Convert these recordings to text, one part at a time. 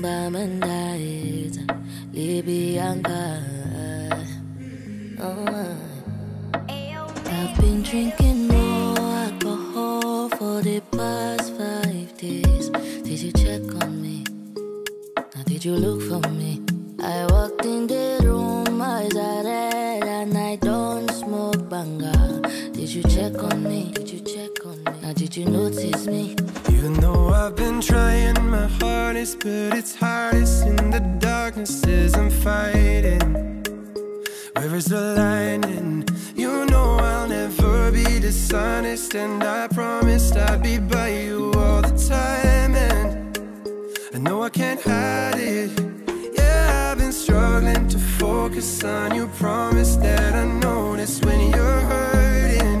Mandait Libyan ka. I've been drinking more alcohol for the past 5 days. Did you check on me? Now did you look for me? I walked in the room, eyes are red, and I don't smoke banga. Did you check on me? Did you check on me? Now did you notice me? You know I've been trying my hardest, but it's hardest in the darkness as I'm fighting. Where is the lining? You know I'll never be dishonest, and I promised I'd be by you all the time. And I know I can't hide it. Struggling to focus on your promise that I notice when you're hurting,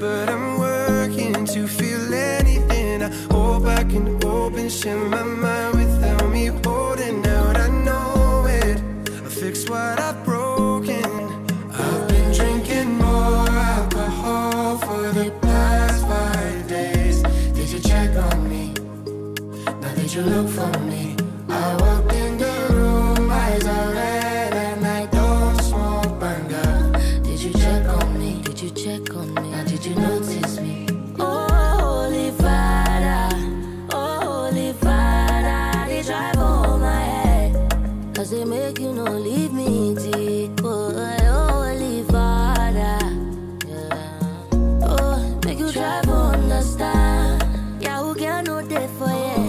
but I'm working to feel anything. I hope I can open, share my mind without me holding out. I know it, I'll fix what I've broken. I've been drinking more alcohol for the past 5 days. Did you check on me? Now did you look for me? I walked in the room, eyes are red, and I don't smoke banga. Did you check on me? Did you check on me? Now did you notice me? Oh, Holy Father, oh, Holy Father, they drive all my head, 'cause they make you no leave me, dear. Oh, Holy Father, yeah. Oh, make you drive on the star. Yeah, who can know that for you?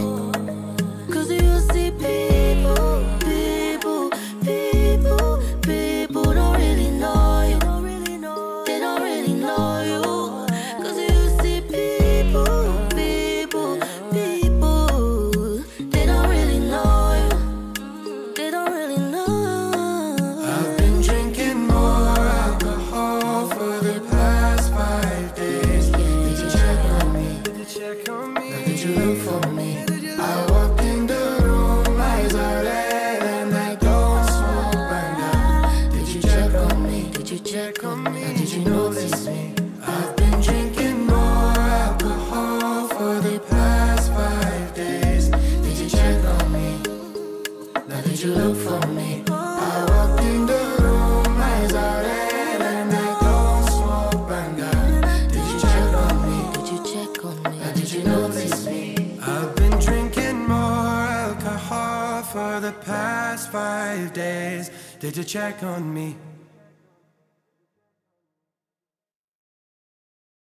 Did you check on me?